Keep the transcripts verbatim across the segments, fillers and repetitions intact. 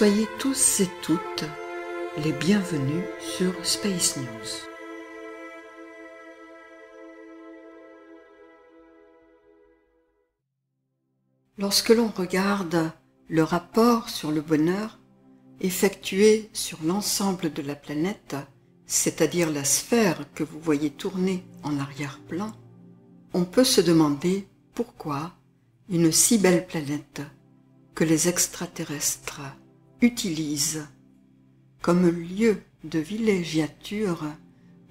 Soyez tous et toutes les bienvenus sur Space News. Lorsque l'on regarde le rapport sur le bonheur effectué sur l'ensemble de la planète, c'est-à-dire la sphère que vous voyez tourner en arrière-plan, on peut se demander pourquoi une si belle planète que les extraterrestres utilisent comme lieu de villégiature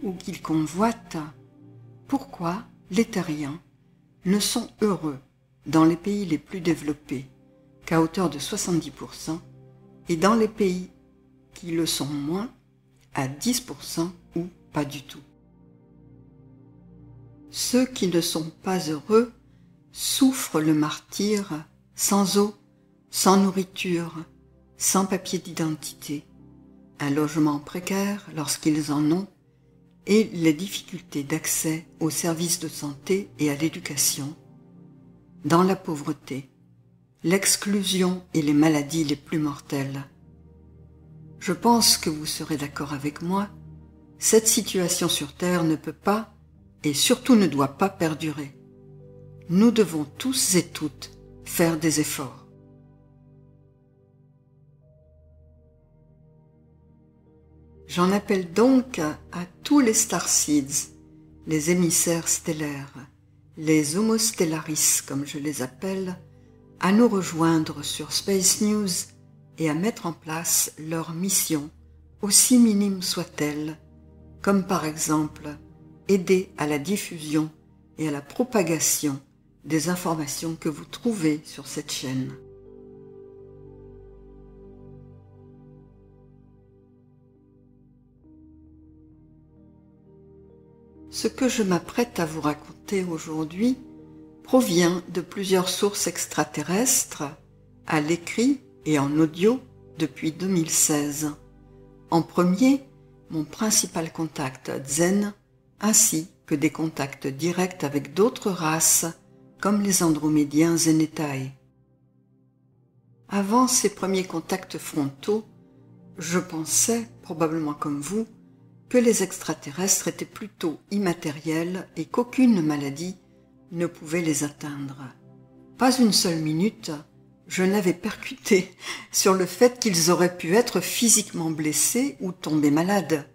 ou qu'ils convoitent, pourquoi les terriens ne sont heureux dans les pays les plus développés qu'à hauteur de soixante-dix pour cent et dans les pays qui le sont moins à dix pour cent ou pas du tout. Ceux qui ne sont pas heureux souffrent le martyre sans eau, sans nourriture, sans papier d'identité, un logement précaire lorsqu'ils en ont et les difficultés d'accès aux services de santé et à l'éducation, dans la pauvreté, l'exclusion et les maladies les plus mortelles. Je pense que vous serez d'accord avec moi, cette situation sur Terre ne peut pas et surtout ne doit pas perdurer. Nous devons tous et toutes faire des efforts. J'en appelle donc à tous les starseeds, les émissaires stellaires, les homostellaris comme je les appelle, à nous rejoindre sur Space News et à mettre en place leur mission, aussi minime soit-elle, comme par exemple aider à la diffusion et à la propagation des informations que vous trouvez sur cette chaîne. Ce que je m'apprête à vous raconter aujourd'hui provient de plusieurs sources extraterrestres, à l'écrit et en audio depuis deux mille seize. En premier, mon principal contact Zen, ainsi que des contacts directs avec d'autres races, comme les Andromédiens Zenetaï. Avant ces premiers contacts frontaux, je pensais, probablement comme vous, que les extraterrestres étaient plutôt immatériels et qu'aucune maladie ne pouvait les atteindre. Pas une seule minute, je n'avais percuté sur le fait qu'ils auraient pu être physiquement blessés ou tomber malades.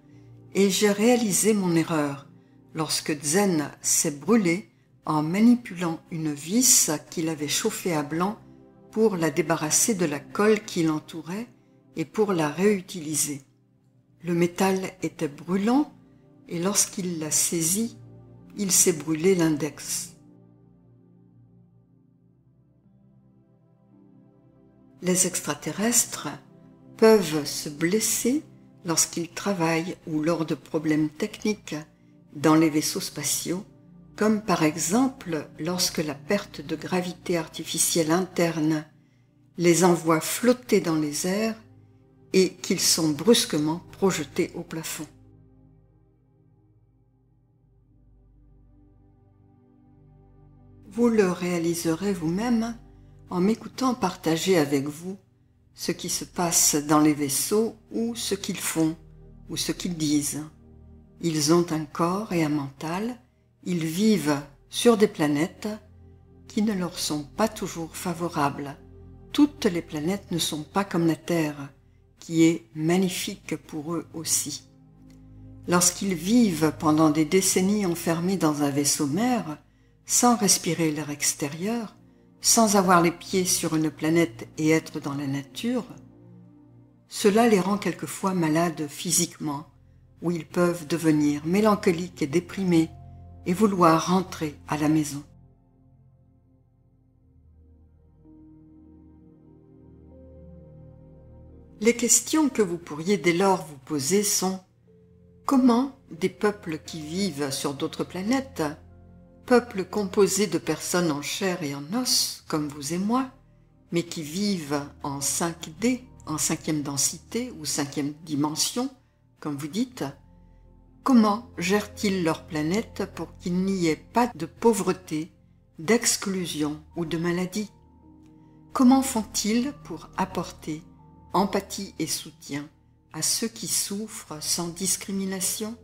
Et j'ai réalisé mon erreur lorsque Zen s'est brûlé en manipulant une vis qu'il avait chauffée à blanc pour la débarrasser de la colle qui l'entourait et pour la réutiliser. Le métal était brûlant et lorsqu'il l'a saisi, il s'est brûlé l'index. Les extraterrestres peuvent se blesser lorsqu'ils travaillent ou lors de problèmes techniques dans les vaisseaux spatiaux, comme par exemple lorsque la perte de gravité artificielle interne les envoie flotter dans les airs et qu'ils sont brusquement projetés au plafond. Vous le réaliserez vous-même en m'écoutant partager avec vous ce qui se passe dans les vaisseaux ou ce qu'ils font ou ce qu'ils disent. Ils ont un corps et un mental, ils vivent sur des planètes qui ne leur sont pas toujours favorables. Toutes les planètes ne sont pas comme la Terre, qui est magnifique pour eux aussi. Lorsqu'ils vivent pendant des décennies enfermés dans un vaisseau-mère, sans respirer l'air extérieur, sans avoir les pieds sur une planète et être dans la nature, cela les rend quelquefois malades physiquement, où ils peuvent devenir mélancoliques et déprimés et vouloir rentrer à la maison. Les questions que vous pourriez dès lors vous poser sont « Comment des peuples qui vivent sur d'autres planètes, peuples composés de personnes en chair et en os, comme vous et moi, mais qui vivent en cinq D, en cinquième densité ou cinquième dimension, comme vous dites, comment gèrent-ils leur planète pour qu'il n'y ait pas de pauvreté, d'exclusion ou de maladie? Comment font-ils pour apporter empathie et soutien à ceux qui souffrent sans discrimination?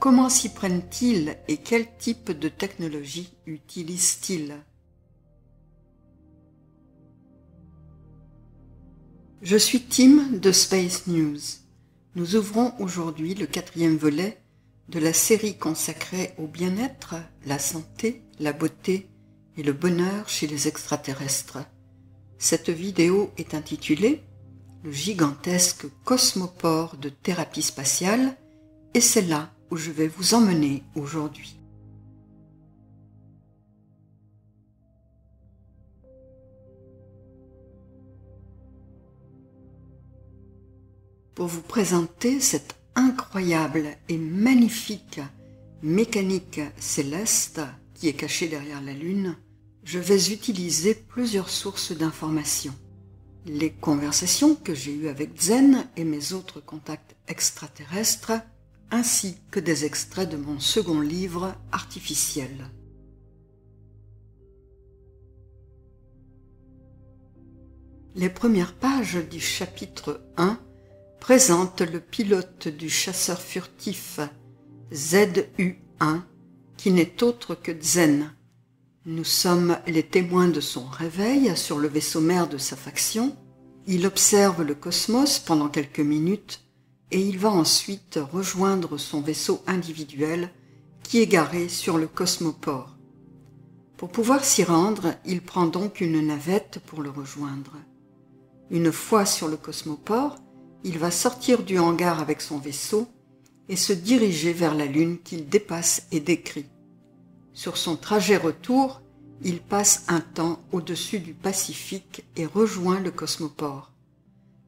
Comment s'y prennent-ils et quel type de technologie utilisent-ils? Je suis Tim de Space News. Nous ouvrons aujourd'hui le quatrième volet de la série consacrée au bien-être, la santé, la beauté et le bonheur chez les extraterrestres. Cette vidéo est intitulée « Le gigantesque cosmoport de thérapie spatiale » et c'est là où je vais vous emmener aujourd'hui. Pour vous présenter cette incroyable et magnifique mécanique céleste qui est cachée derrière la Lune, je vais utiliser plusieurs sources d'informations. Les conversations que j'ai eues avec Zen et mes autres contacts extraterrestres, ainsi que des extraits de mon second livre « Artificiel ». Les premières pages du chapitre un présentent le pilote du chasseur furtif Z U un, qui n'est autre que Zen. Nous sommes les témoins de son réveil sur le vaisseau mère de sa faction. Il observe le cosmos pendant quelques minutes, et il va ensuite rejoindre son vaisseau individuel qui est garé sur le cosmoport. Pour pouvoir s'y rendre, il prend donc une navette pour le rejoindre. Une fois sur le cosmoport, il va sortir du hangar avec son vaisseau et se diriger vers la Lune qu'il dépasse et décrit. Sur son trajet retour, il passe un temps au-dessus du Pacifique et rejoint le cosmoport.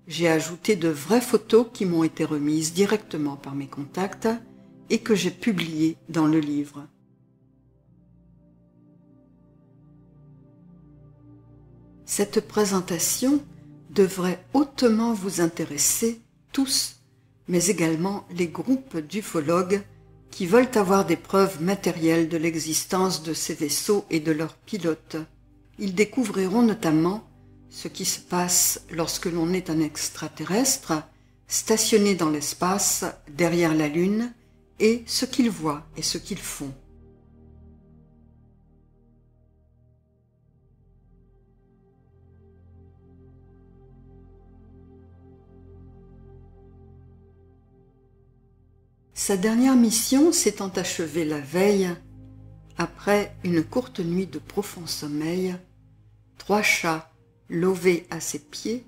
J'ai ajouté de vraies photos qui m'ont été remises directement par mes contacts et que j'ai publiées dans le livre. Cette présentation devrait hautement vous intéresser tous, mais également les groupes d'ufologues qui veulent avoir des preuves matérielles de l'existence de ces vaisseaux et de leurs pilotes. Ils découvriront notamment ce qui se passe lorsque l'on est un extraterrestre stationné dans l'espace derrière la Lune et ce qu'ils voient et ce qu'ils font. Sa dernière mission s'étant achevée la veille, après une courte nuit de profond sommeil, trois chats lové à ses pieds,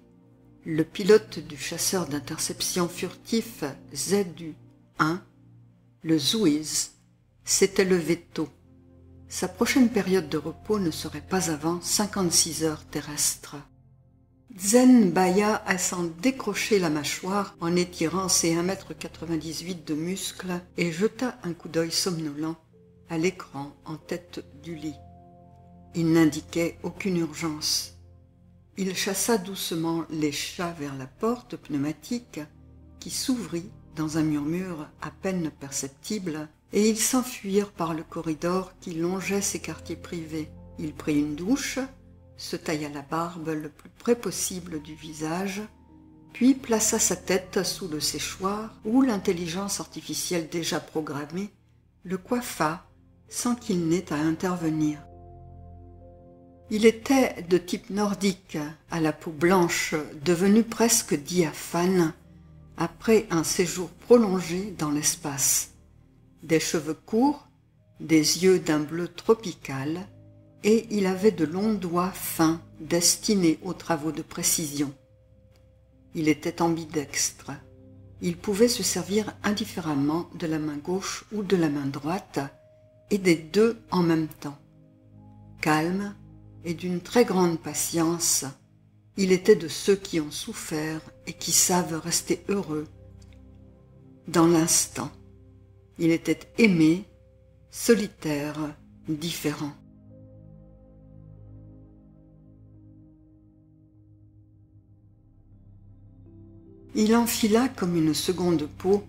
le pilote du chasseur d'interception furtif Z U un, le Zouiz, s'était levé tôt. Sa prochaine période de repos ne serait pas avant cinquante-six heures terrestres. Zen bâilla à s'en décrocher la mâchoire en étirant ses un mètre quatre-vingt-dix-huit de muscles et jeta un coup d'œil somnolent à l'écran en tête du lit. Il n'indiquait aucune urgence. Il chassa doucement les chats vers la porte pneumatique qui s'ouvrit dans un murmure à peine perceptible et ils s'enfuirent par le corridor qui longeait ces quartiers privés. Il prit une douche, se tailla la barbe le plus près possible du visage, puis plaça sa tête sous le séchoir où l'intelligence artificielle déjà programmée le coiffa sans qu'il n'ait à intervenir. Il était de type nordique, à la peau blanche, devenue presque diaphane, après un séjour prolongé dans l'espace. Des cheveux courts, des yeux d'un bleu tropical, et il avait de longs doigts fins destinés aux travaux de précision. Il était ambidextre. Il pouvait se servir indifféremment de la main gauche ou de la main droite, et des deux en même temps. Calme, et d'une très grande patience, il était de ceux qui ont souffert et qui savent rester heureux. Dans l'instant, il était aimé, solitaire, différent. Il enfila comme une seconde peau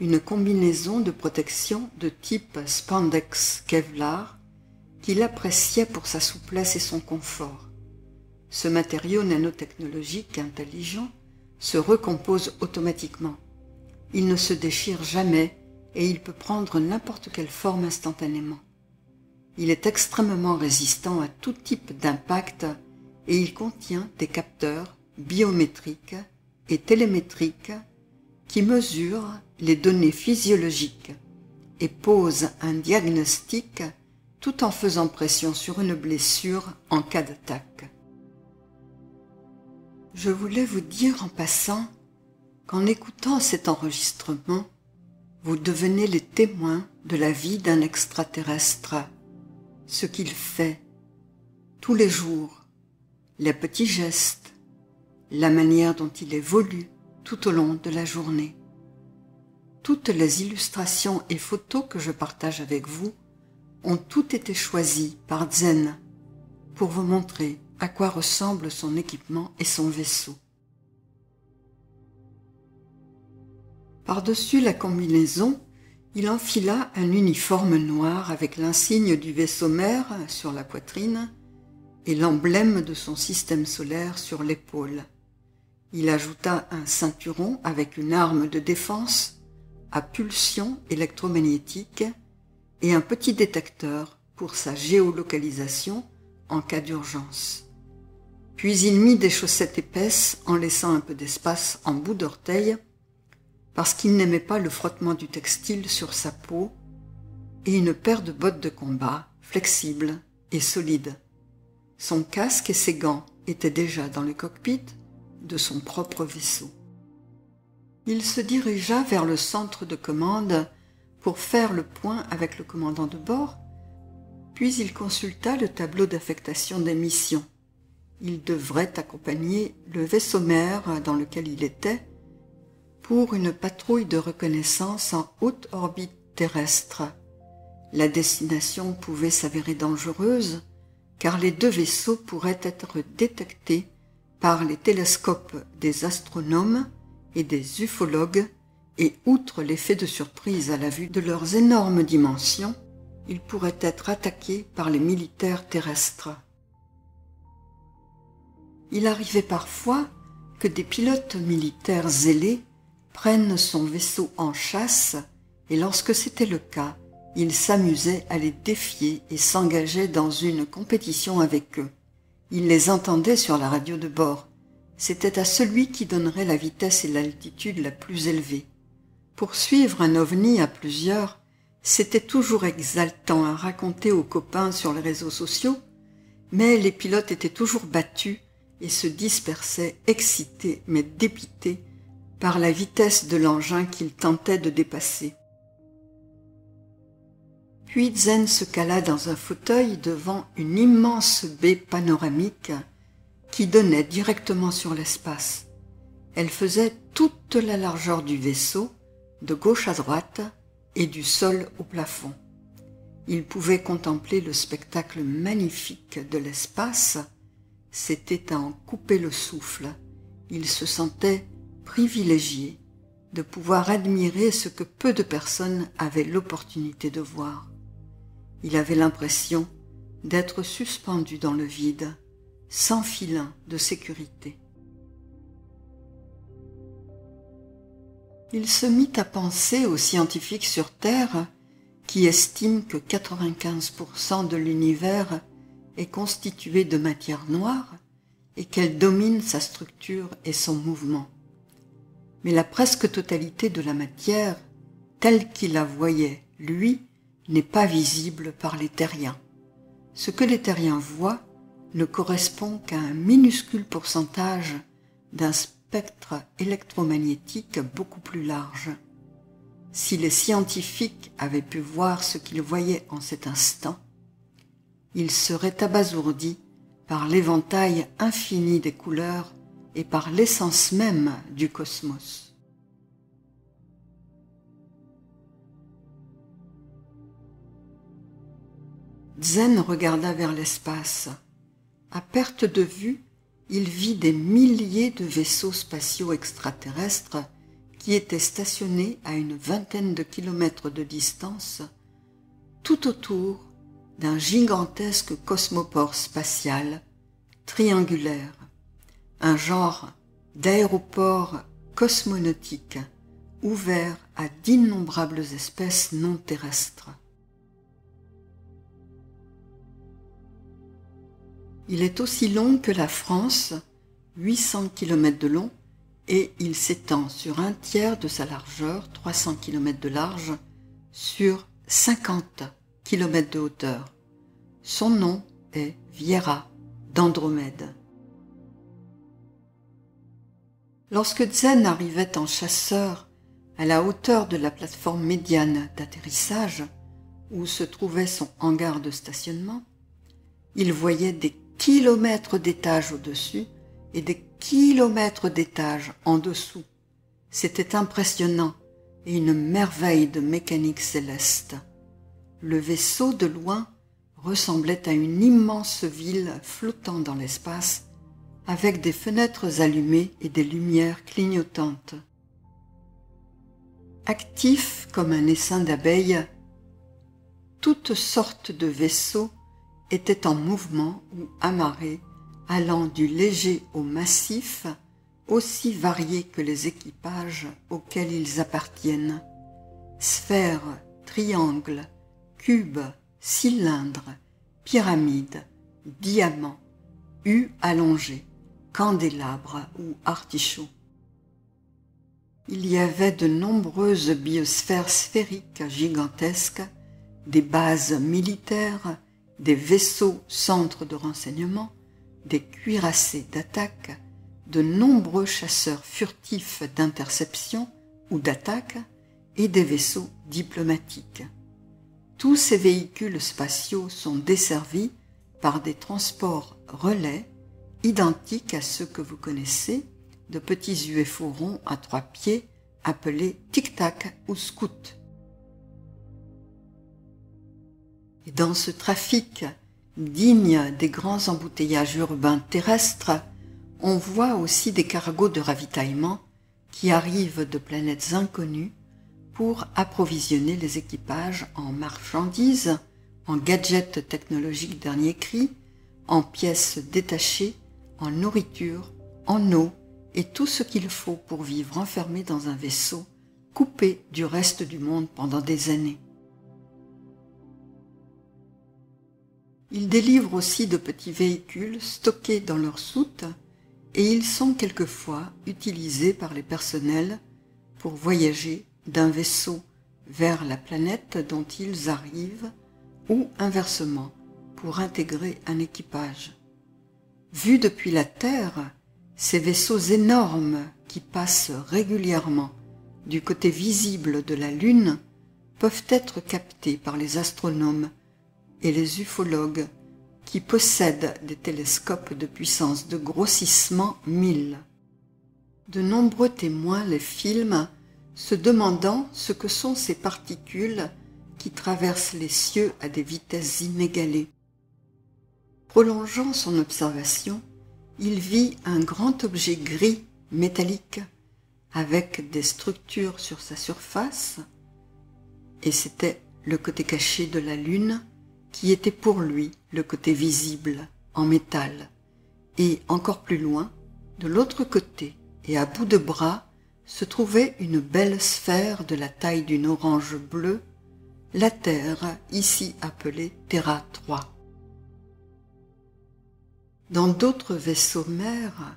une combinaison de protection de type Spandex Kevlar, qu'il appréciait pour sa souplesse et son confort. Ce matériau nanotechnologique intelligent se recompose automatiquement. Il ne se déchire jamais et il peut prendre n'importe quelle forme instantanément. Il est extrêmement résistant à tout type d'impact et il contient des capteurs biométriques et télémétriques qui mesurent les données physiologiques et posent un diagnostic tout en faisant pression sur une blessure en cas d'attaque. Je voulais vous dire en passant qu'en écoutant cet enregistrement, vous devenez les témoins de la vie d'un extraterrestre, ce qu'il fait tous les jours, les petits gestes, la manière dont il évolue tout au long de la journée. Toutes les illustrations et photos que je partage avec vous ont toutes été choisies par Zen pour vous montrer à quoi ressemble son équipement et son vaisseau. Par-dessus la combinaison, il enfila un uniforme noir avec l'insigne du vaisseau mère sur la poitrine et l'emblème de son système solaire sur l'épaule. Il ajouta un ceinturon avec une arme de défense à pulsion électromagnétique et un petit détecteur pour sa géolocalisation en cas d'urgence. Puis il mit des chaussettes épaisses en laissant un peu d'espace en bout d'orteil parce qu'il n'aimait pas le frottement du textile sur sa peau, et une paire de bottes de combat flexibles et solides. Son casque et ses gants étaient déjà dans le cockpit de son propre vaisseau. Il se dirigea vers le centre de commande pour faire le point avec le commandant de bord, puis il consulta le tableau d'affectation des missions. Il devrait accompagner le vaisseau mère dans lequel il était pour une patrouille de reconnaissance en haute orbite terrestre. La destination pouvait s'avérer dangereuse car les deux vaisseaux pourraient être détectés par les télescopes des astronomes et des ufologues, et outre l'effet de surprise à la vue de leurs énormes dimensions, ils pourraient être attaqués par les militaires terrestres. Il arrivait parfois que des pilotes militaires zélés prennent son vaisseau en chasse, et lorsque c'était le cas, ils s'amusaient à les défier et s'engageaient dans une compétition avec eux. Ils les entendaient sur la radio de bord. C'était à celui qui donnerait la vitesse et l'altitude la plus élevée. Poursuivre un ovni à plusieurs, c'était toujours exaltant à raconter aux copains sur les réseaux sociaux, mais les pilotes étaient toujours battus et se dispersaient, excités mais dépités, par la vitesse de l'engin qu'il tentait de dépasser. Puis Zen se cala dans un fauteuil devant une immense baie panoramique qui donnait directement sur l'espace. Elle faisait toute la largeur du vaisseau, de gauche à droite et du sol au plafond. Il pouvait contempler le spectacle magnifique de l'espace. C'était à en couper le souffle. Il se sentait privilégié de pouvoir admirer ce que peu de personnes avaient l'opportunité de voir. Il avait l'impression d'être suspendu dans le vide, sans filin de sécurité. Il se mit à penser aux scientifiques sur Terre qui estiment que quatre-vingt-quinze pour cent de l'univers est constitué de matière noire et qu'elle domine sa structure et son mouvement. Mais la presque totalité de la matière, telle qu'il la voyait, lui, n'est pas visible par les terriens. Ce que les terriens voient ne correspond qu'à un minuscule pourcentage d'un spectre électromagnétique beaucoup plus large. Si les scientifiques avaient pu voir ce qu'ils voyaient en cet instant, ils seraient abasourdis par l'éventail infini des couleurs et par l'essence même du cosmos. Zen regarda vers l'espace. À perte de vue, il vit des milliers de vaisseaux spatiaux extraterrestres qui étaient stationnés à une vingtaine de kilomètres de distance, tout autour d'un gigantesque cosmoport spatial, triangulaire, un genre d'aéroports cosmonautiques ouverts à d'innombrables espèces non terrestres. Il est aussi long que la France, huit cents kilomètres de long, et il s'étend sur un tiers de sa largeur, trois cents kilomètres de large, sur cinquante kilomètres de hauteur. Son nom est Viera d'Andromède. Lorsque Zen arrivait en chasseur à la hauteur de la plateforme médiane d'atterrissage, où se trouvait son hangar de stationnement, il voyait des kilomètres d'étages au-dessus et des kilomètres d'étages en dessous. C'était impressionnant et une merveille de mécanique céleste. Le vaisseau de loin ressemblait à une immense ville flottant dans l'espace, avec des fenêtres allumées et des lumières clignotantes. Actif comme un essaim d'abeilles, toutes sortes de vaisseaux étaient en mouvement ou amarrés, allant du léger au massif, aussi variés que les équipages auxquels ils appartiennent. Sphères, triangles, cubes, cylindres, pyramides, diamants, U allongés, candélabres ou artichauts. Il y avait de nombreuses biosphères sphériques gigantesques, des bases militaires, des vaisseaux centres de renseignement, des cuirassés d'attaque, de nombreux chasseurs furtifs d'interception ou d'attaque et des vaisseaux diplomatiques. Tous ces véhicules spatiaux sont desservis par des transports relais identiques à ceux que vous connaissez, de petits U F O ronds à trois pieds appelés Tic-Tac ou Scout. Et dans ce trafic digne des grands embouteillages urbains terrestres, on voit aussi des cargos de ravitaillement qui arrivent de planètes inconnues pour approvisionner les équipages en marchandises, en gadgets technologiques dernier cri, en pièces détachées, en nourriture, en eau et tout ce qu'il faut pour vivre enfermé dans un vaisseau coupé du reste du monde pendant des années. Ils délivrent aussi de petits véhicules stockés dans leur soute et ils sont quelquefois utilisés par les personnels pour voyager d'un vaisseau vers la planète dont ils arrivent ou inversement pour intégrer un équipage. Vus depuis la Terre, ces vaisseaux énormes qui passent régulièrement du côté visible de la Lune peuvent être captés par les astronomes et les ufologues qui possèdent des télescopes de puissance de grossissement mille. De nombreux témoins les filment, se demandant ce que sont ces particules qui traversent les cieux à des vitesses inégalées. Prolongeant son observation, il vit un grand objet gris métallique avec des structures sur sa surface, et c'était le côté caché de la Lune, qui était pour lui le côté visible, en métal, et encore plus loin, de l'autre côté, et à bout de bras, se trouvait une belle sphère de la taille d'une orange bleue, la Terre, ici appelée Terra trois. Dans d'autres vaisseaux mères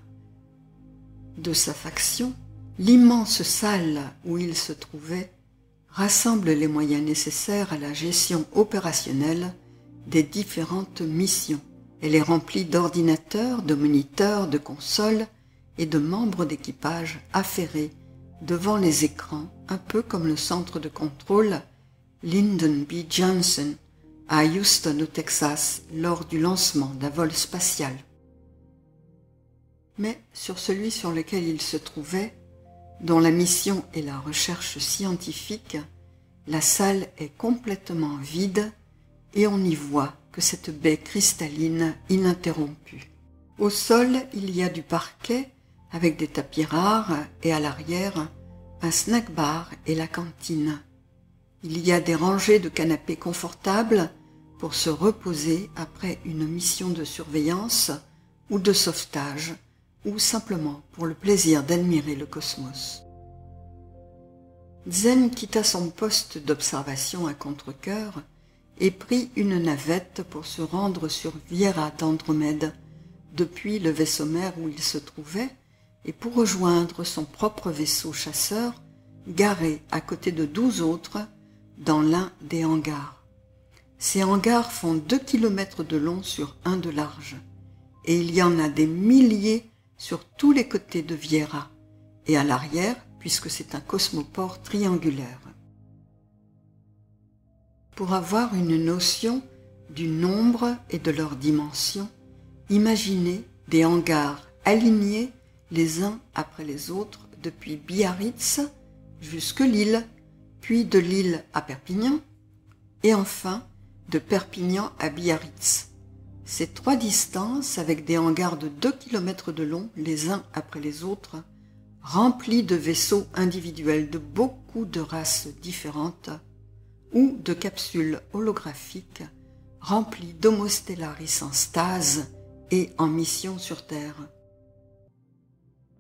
de sa faction, l'immense salle où il se trouvait rassemble les moyens nécessaires à la gestion opérationnelle des différentes missions. Elle est remplie d'ordinateurs, de moniteurs, de consoles et de membres d'équipage affairés devant les écrans, un peu comme le centre de contrôle Lyndon B. Johnson à Houston au Texas lors du lancement d'un vol spatial. Mais sur celui sur lequel il se trouvait, dont la mission est la recherche scientifique, la salle est complètement vide et on n'y voit que cette baie cristalline ininterrompue. Au sol, il y a du parquet avec des tapis rares et à l'arrière, un snack bar et la cantine. Il y a des rangées de canapés confortables pour se reposer après une mission de surveillance ou de sauvetage ou simplement pour le plaisir d'admirer le cosmos. Zen quitta son poste d'observation à contre-cœur et prit une navette pour se rendre sur Viera d'Andromède, depuis le vaisseau mère où il se trouvait, et pour rejoindre son propre vaisseau chasseur, garé à côté de douze autres dans l'un des hangars. Ces hangars font deux kilomètres de long sur un de large, et il y en a des milliers sur tous les côtés de Viera, et à l'arrière, puisque c'est un cosmoport triangulaire. Pour avoir une notion du nombre et de leur dimension, imaginez des hangars alignés les uns après les autres depuis Biarritz jusque Lille, puis de Lille à Perpignan, et enfin de Perpignan à Biarritz. Ces trois distances, avec des hangars de deux kilomètres de long les uns après les autres, remplis de vaisseaux individuels de beaucoup de races différentes, ou de capsules holographiques remplies d'Homo Stellaris en stase et en mission sur Terre.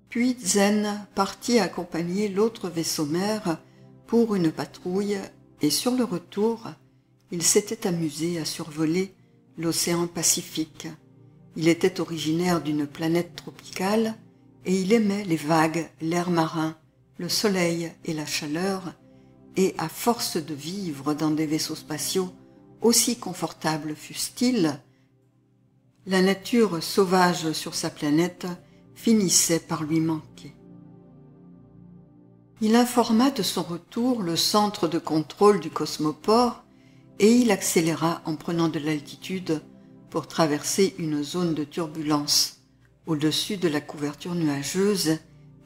Puis Zen partit accompagner l'autre vaisseau mère pour une patrouille, et sur le retour, il s'était amusé à survoler l'océan Pacifique. Il était originaire d'une planète tropicale et il aimait les vagues, l'air marin, le soleil et la chaleur, et à force de vivre dans des vaisseaux spatiaux, aussi confortables fussent-ils, la nature sauvage sur sa planète finissait par lui manquer. Il informa de son retour le centre de contrôle du cosmoport et il accéléra en prenant de l'altitude pour traverser une zone de turbulence. Au-dessus de la couverture nuageuse,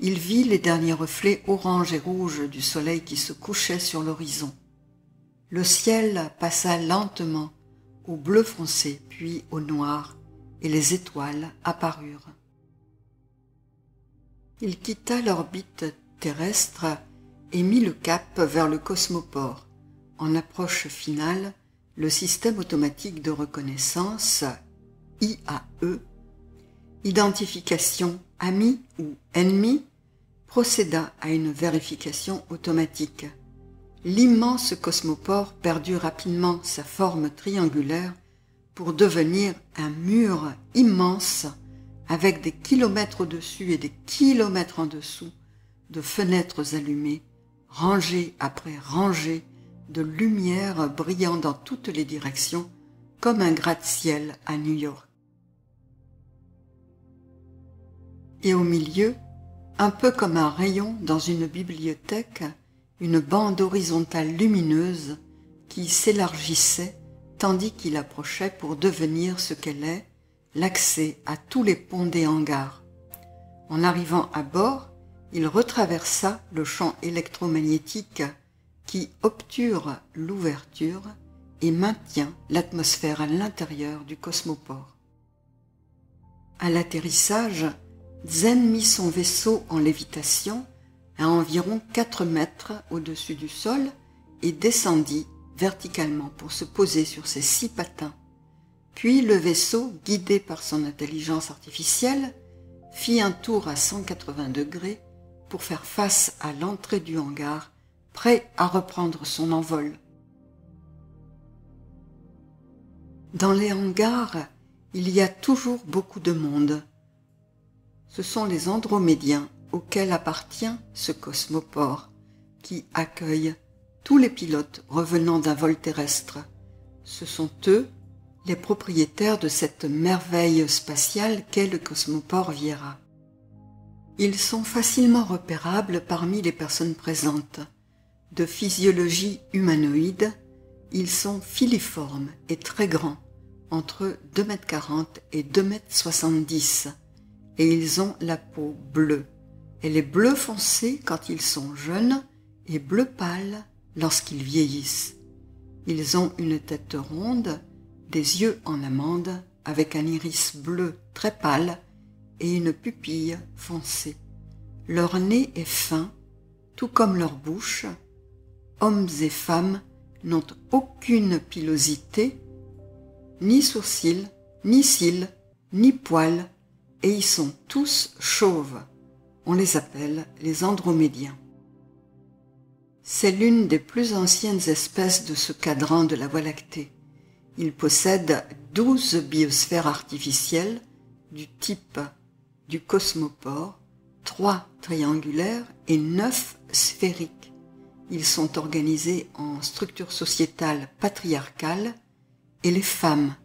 il vit les derniers reflets orange et rouge du soleil qui se couchait sur l'horizon. Le ciel passa lentement au bleu foncé puis au noir, et les étoiles apparurent. Il quitta l'orbite terrestre et mit le cap vers le cosmoport. En approche finale, le système automatique de reconnaissance, I A E, identification ami ou ennemi, procéda à une vérification automatique. L'immense cosmoport perdut rapidement sa forme triangulaire pour devenir un mur immense avec des kilomètres au-dessus et des kilomètres en dessous de fenêtres allumées, rangées après rangées, de lumière brillant dans toutes les directions comme un gratte-ciel à New York. Et au milieu, un peu comme un rayon dans une bibliothèque, une bande horizontale lumineuse qui s'élargissait tandis qu'il approchait pour devenir ce qu'elle est, l'accès à tous les ponts des hangars. En arrivant à bord, il retraversa le champ électromagnétique qui obture l'ouverture et maintient l'atmosphère à l'intérieur du cosmoport. À l'atterrissage, Zen mit son vaisseau en lévitation à environ quatre mètres au-dessus du sol et descendit verticalement pour se poser sur ses six patins. Puis le vaisseau, guidé par son intelligence artificielle, fit un tour à cent quatre-vingts degrés pour faire face à l'entrée du hangar, prêt à reprendre son envol. Dans les hangars, il y a toujours beaucoup de monde. Ce sont les Andromédiens auxquels appartient ce cosmoport, qui accueille tous les pilotes revenant d'un vol terrestre. Ce sont eux, les propriétaires de cette merveille spatiale qu'est le cosmoport Viera. Ils sont facilement repérables parmi les personnes présentes. De physiologie humanoïde, ils sont filiformes et très grands, entre deux mètres quarante et deux mètres soixante-dix. Et ils ont la peau bleue. Elle est bleu foncé quand ils sont jeunes et bleu pâle lorsqu'ils vieillissent. Ils ont une tête ronde, des yeux en amande avec un iris bleu très pâle et une pupille foncée. Leur nez est fin, tout comme leur bouche. Hommes et femmes n'ont aucune pilosité, ni sourcils, ni cils, ni poils, et ils sont tous chauves. On les appelle les Andromédiens. C'est l'une des plus anciennes espèces de ce cadran de la Voie lactée. Il possède douze biosphères artificielles du type du cosmopore, trois triangulaires et neuf sphériques. Ils sont organisés en structure sociétale patriarcale et les femmes,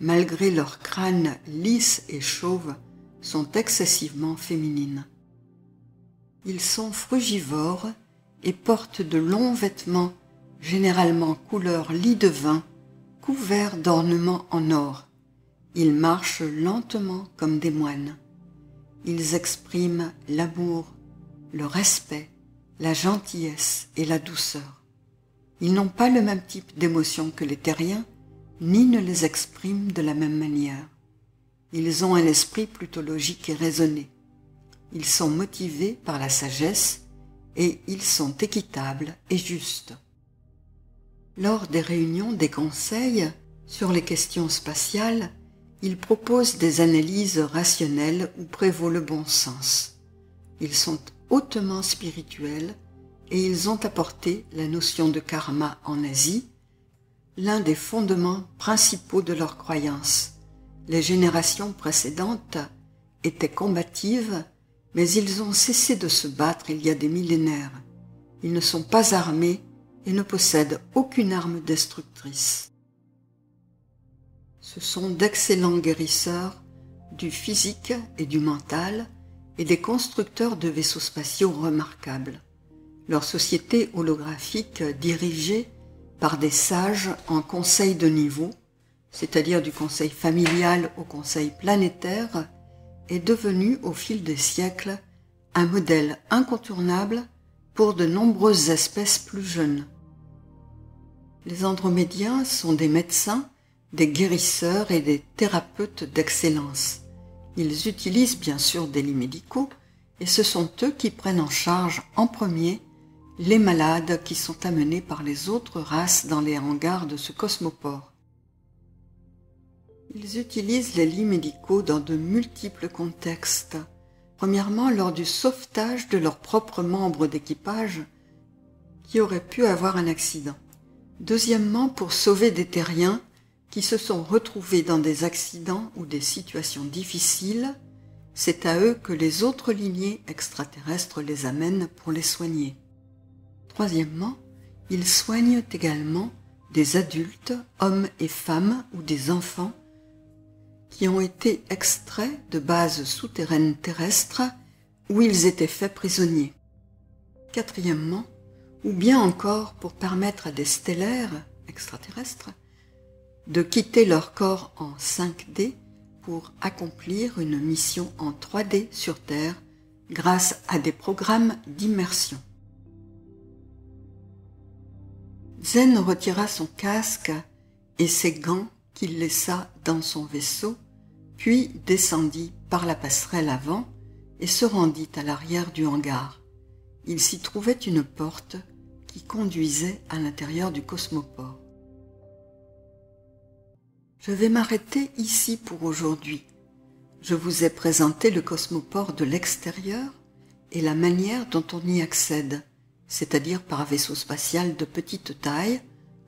malgré leur crâne lisse et chauve, sont excessivement féminines. Ils sont frugivores et portent de longs vêtements, généralement couleur lit de vin, couverts d'ornements en or. Ils marchent lentement comme des moines. Ils expriment l'amour, le respect, la gentillesse et la douceur. Ils n'ont pas le même type d'émotion que les terriens, ni ne les expriment de la même manière. Ils ont un esprit plutôt logique et raisonné. Ils sont motivés par la sagesse et ils sont équitables et justes. Lors des réunions des conseils sur les questions spatiales, ils proposent des analyses rationnelles où prévaut le bon sens. Ils sont hautement spirituels et ils ont apporté la notion de karma en Asie, l'un des fondements principaux de leur croyance. Les générations précédentes étaient combatives, mais ils ont cessé de se battre il y a des millénaires. Ils ne sont pas armés et ne possèdent aucune arme destructrice. Ce sont d'excellents guérisseurs du physique et du mental et des constructeurs de vaisseaux spatiaux remarquables. Leur société holographique dirigée par des sages en conseil de niveau, c'est-à-dire du conseil familial au conseil planétaire, est devenu au fil des siècles un modèle incontournable pour de nombreuses espèces plus jeunes. Les Andromédiens sont des médecins, des guérisseurs et des thérapeutes d'excellence. Ils utilisent bien sûr des lits médicaux et ce sont eux qui prennent en charge en premier les malades qui sont amenés par les autres races dans les hangars de ce cosmopore. Ils utilisent les lits médicaux dans de multiples contextes. Premièrement, lors du sauvetage de leurs propres membres d'équipage qui auraient pu avoir un accident. Deuxièmement, pour sauver des terriens qui se sont retrouvés dans des accidents ou des situations difficiles, c'est à eux que les autres lignées extraterrestres les amènent pour les soigner. Troisièmement, ils soignent également des adultes, hommes et femmes ou des enfants, qui ont été extraits de bases souterraines terrestres où ils étaient faits prisonniers. Quatrièmement, ou bien encore pour permettre à des stellaires extraterrestres de quitter leur corps en cinq D pour accomplir une mission en trois D sur Terre grâce à des programmes d'immersion. Zen retira son casque et ses gants qu'il laissa dans son vaisseau, puis descendit par la passerelle avant et se rendit à l'arrière du hangar. Il s'y trouvait une porte qui conduisait à l'intérieur du cosmopore. Je vais m'arrêter ici pour aujourd'hui. Je vous ai présenté le cosmopore de l'extérieur et la manière dont on y accède, c'est-à-dire par vaisseau spatial de petite taille.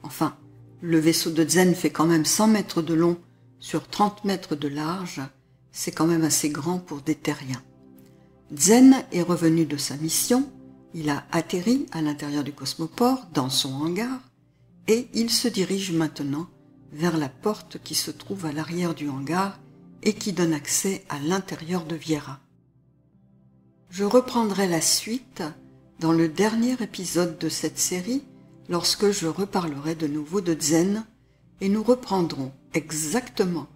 Enfin, le vaisseau de Zen fait quand même cent mètres de long sur trente mètres de large, c'est quand même assez grand pour des terriens. Zen est revenu de sa mission, il a atterri à l'intérieur du cosmopore, dans son hangar, et il se dirige maintenant vers la porte qui se trouve à l'arrière du hangar et qui donne accès à l'intérieur de Viera. Je reprendrai la suite dans le dernier épisode de cette série, lorsque je reparlerai de nouveau de Zen, et nous reprendrons exactement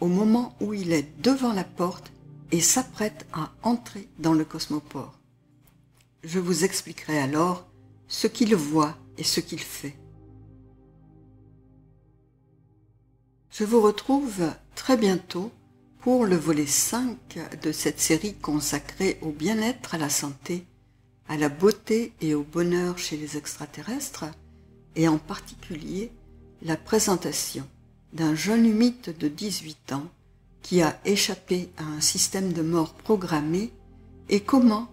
au moment où il est devant la porte et s'apprête à entrer dans le cosmopore. Je vous expliquerai alors ce qu'il voit et ce qu'il fait. Je vous retrouve très bientôt pour le volet cinq de cette série consacrée au bien-être, à la santé, à la beauté et au bonheur chez les extraterrestres, et en particulier la présentation d'un jeune humide de dix-huit ans qui a échappé à un système de mort programmé et comment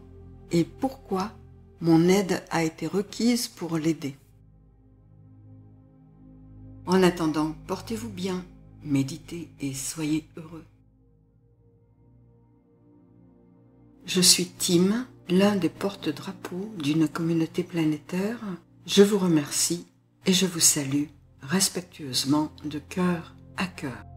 et pourquoi mon aide a été requise pour l'aider. En attendant, portez-vous bien, méditez et soyez heureux. Je suis Tim, l'un des porte-drapeaux d'une communauté planétaire. Je vous remercie et je vous salue respectueusement de cœur à cœur.